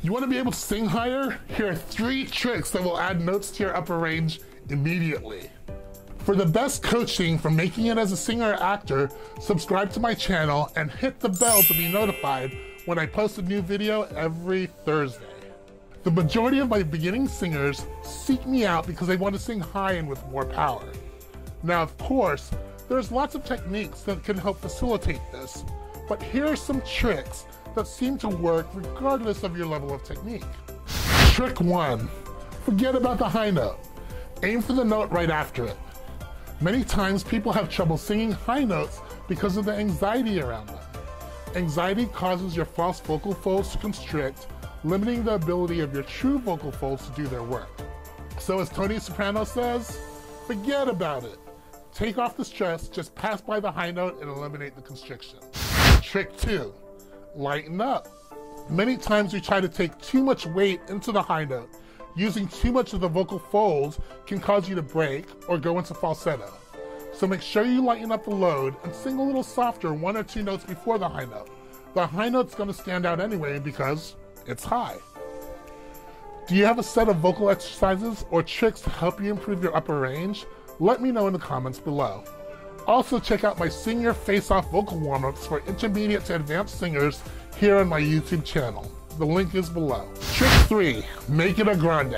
You want to be able to sing higher? Here are 3 tricks that will add notes to your upper range immediately. For the best coaching for making it as a singer or actor, subscribe to my channel and hit the bell to be notified when I post a new video every Thursday. The majority of my beginning singers seek me out because they want to sing high and with more power. Now, of course, there's lots of techniques that can help facilitate this, but here are some tricks that seem to work regardless of your level of technique. Trick 1. Forget about the high note. Aim for the note right after it. Many times people have trouble singing high notes because of the anxiety around them. Anxiety causes your false vocal folds to constrict, limiting the ability of your true vocal folds to do their work. So as Tony Soprano says, forget about it. Take off the stress, just pass by the high note and eliminate the constriction. Trick 2, lighten up. Many times we try to take too much weight into the high note. Using too much of the vocal folds can cause you to break or go into falsetto. So make sure you lighten up the load and sing a little softer 1 or 2 notes before the high note. The high note's going to stand out anyway because it's high. Do you have a set of vocal exercises or tricks to help you improve your upper range? Let me know in the comments below. Also check out my Sing Your Face Off vocal warm-ups for intermediate to advanced singers here on my YouTube channel. The link is below. Trick 3, make it a grande.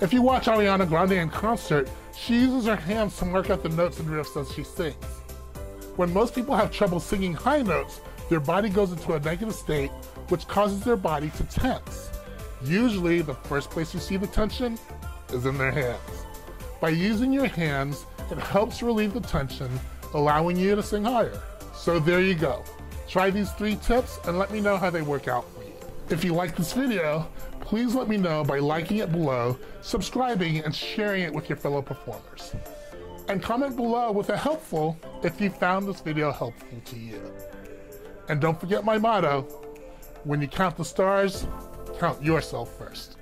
If you watch Ariana Grande in concert, she uses her hands to mark out the notes and riffs as she sings. When most people have trouble singing high notes, their body goes into a negative state, which causes their body to tense. Usually, the first place you see the tension is in their hands. By using your hands, it helps relieve the tension, allowing you to sing higher. So there you go. Try these 3 tips and let me know how they work out. If you like this video, please let me know by liking it below, subscribing, and sharing it with your fellow performers. And comment below with a helpful if you found this video helpful to you. And don't forget my motto, when you count the stars, count yourself first.